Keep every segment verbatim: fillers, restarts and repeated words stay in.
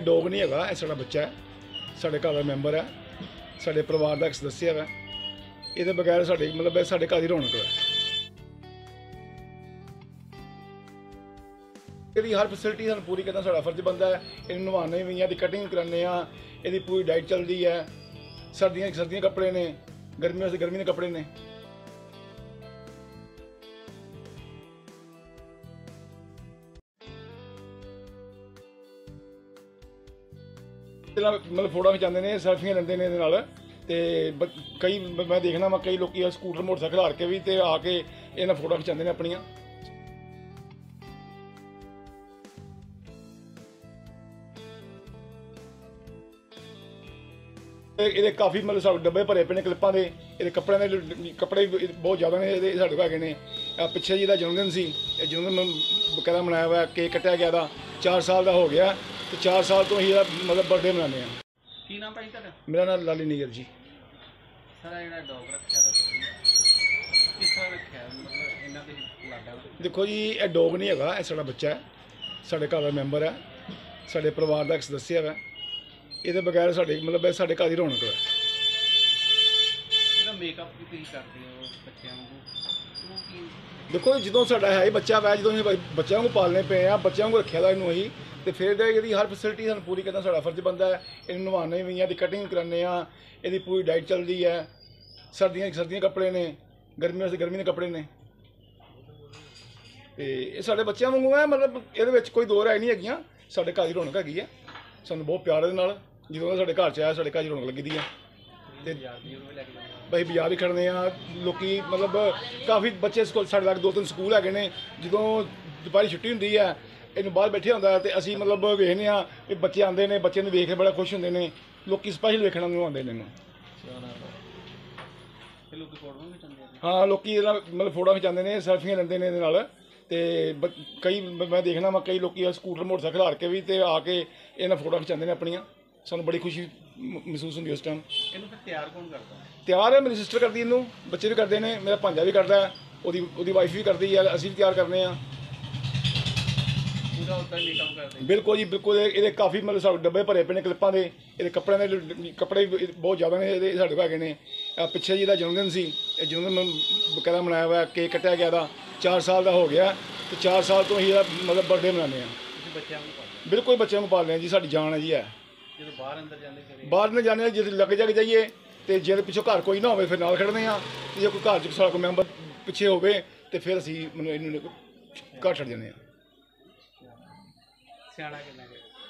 Dog नहीं है, यह साढ़ा बच्चा है, साढ़े घर का मैंबर है, साढ़े परिवार का एक सदस्य है। ये बगैर साढ़े मतलब साढ़े घर की रौनक है। यदि हर फैसिलिटी सू पूरी करना साढ़ा फर्ज बनता है। इन नवाने भी हैं, यदि कटिंग कराने यदि पूरी डाइट चलती है। सर्दियों सर्दियों कपड़े ने, गर्मियों से गर्मी के कपड़े ने। मतलब फोटो खिंचाते हैं, सैल्फियां लेंदे ने। कई मैं देखना वा कई लोग स्कूटर मोटरसाइकिल हार के भी तो आके इन्हें फोटो खिंचाते हैं अपनिया। ये काफ़ी मतलब डब्बे भरे पे ने क्लिपा के, ये कपड़े ने कपड़े बहुत ज़्यादा ने साढ़े को है। पिछले जी का जन्मदिन सी, जन्मदिन बकायदा मनाया हुआ, केक कटिया गया था। चार साल का हो गया तो चार साल तो ही मतलब बर्थडे मनाने हैं। की नाम भाई तेरा? मेरा नाम लाली निगर जी। देखो जी, यह डॉग नहीं है, यह साढ़ा बच्चा है, साढ़े घर का मैंबर है, साढ़े परिवार का एक सदस्य है। ये बगैर साढ़े मतलब साढ़े घर की रौनक है। देखो जो साढ़ा है बच्चा वै, जो बच्चों को पालने पे हैं, बच्चों को रखे दा इनू तो फिर यदि हर फैसिलिटी सू पूरी करना साढ़ा फर्ज बनता है। इन नवाने भी हैं, यदि कटिंग कराने यदि पूरी डाइट चलती है। सर्दियों सर्दियों कपड़े ने, गर्मियों से गर्मी के कपड़े ने। साढ़े बच्चों वांगू है, मतलब ये कोई दो राय नहीं हैगियां। साढ़े घर की रौनक हैगी है, सानू बहुत प्यार दे नाल। जो साढ़े घर च आया, साढ़े घर रौनक लगी दी है। भाई बाजार भी खड़ने लोग, मतलब काफ़ी बच्चे स्कूल साढ़े लाख दो तीन स्कूल है ने। जो दोपहरी छुट्टी होंगी है, इन्हों बाहर बैठे होंगे तो असी मतलब वेखने हाँ कि बच्चे आते हैं। बच्चे वेख के बड़ा खुश होंगे ने लोग, स्पैशल वेखना आते हैं। हाँ, लोग मतलब फोटो खिंचाते हैं, सैल्फियां लेंदे ने। तो कई मैं देखना वा कई लोग स्कूटर मोटरसाइकिल हार के भी तो आके इन्हें फोटो खिंचाते हैं अपनिया। सानू बड़ी खुशी महसूस होंगी उस टाइम। तैयार कौन करता है? तैयार है मेरी सिस्टर करती, इनू बच्चे भी करते हैं, मेरा भांजा भी करता है, वो वाइफ भी करती है, असी भी तैयार करने। बिल्कुल जी बिल्कुल, ये काफ़ी मतलब डब्बे भरे पे ने क्लिपा के, ये कपड़े ने कपड़े बहुत ज़्यादा ने साढ़े को है। पिछले जी का जन्मदिन सी, जन्मदिन बकायदा मनाया हुआ, केक कटिया गया था। चार साल का हो गया तो चार साल तो ही मतलब बर्थडे मनाने हैं। बिल्कुल बच्चों को पालने जी, साड़ी जान है जी। है बाहर अंदर जाने जो लग जाके जाइए तो जे पिछों घर कोई ना हो फिर नाल खड़ने हाँ। जो कोई घर सा कोई मैंबर पिछे हो फिर असी मतलब घर छड़ जाने।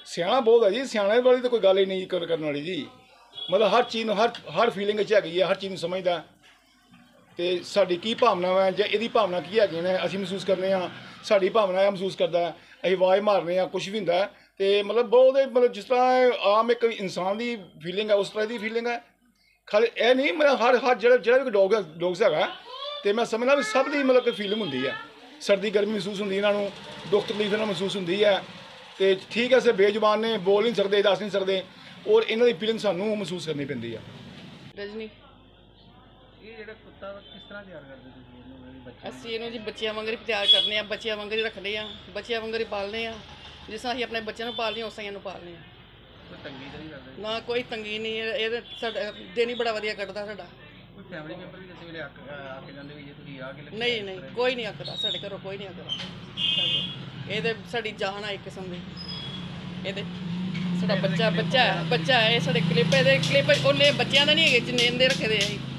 स्याणा बहुत है जी, स्याणे वाली तो कोई गल ही नहीं करने वाली जी। मतलब हर चीज़ हर हर फीलिंग हैगी है, हर चीज़ समझदा है। तो साड़ी की भावना है जो यदि भावना की है ने असी महसूस करने हाँ। साड़ी भावना है महसूस करता है, असी आवाज़ मारने हाँ, कुछ भी होंगे तो मतलब बहुत मतलब जिस तरह आम एक इंसान की फीलिंग है उस तरह की फीलिंग है। खाली यह नहीं मतलब हर हर जो जो भी डॉग डॉग्स है तो मैं समझना भी सब की मतलब फीलिंग होंगी है। सर्दी गर्मी महसूस होंगी, इन्हों दुख तकलीफ इन्हों महसूस होंगी है। तो ठीक है, अस बेजुबान ने बोल नहीं सकते, दस नहीं सकते, और इन्हों की फीलिंग सानू महसूस करनी पैंदी है। रजनी असी इन्हों जी बच्चों वांगर ही तैयार करने, बच्चों वांगर ही रखने, बच्चों वांगर ही पालने। जिस तरह असीं अपने बच्चों को पालने उस तरह इन्हों पालने। ना कोई तंगी नहीं है, ये साडा दिन ही बड़ा वधिया कटदा साडा। नहीं नहीं कोई नहीं आखदा, साडे घरों कोई नहीं आखदा। ये साडी जान है एक किस्म दी। ये साडा बच्चा बच्चा बच्चा है, ये साडे क्लिप क्लिप ओने बच्चों का नहीं है जिन्ने रखे दे।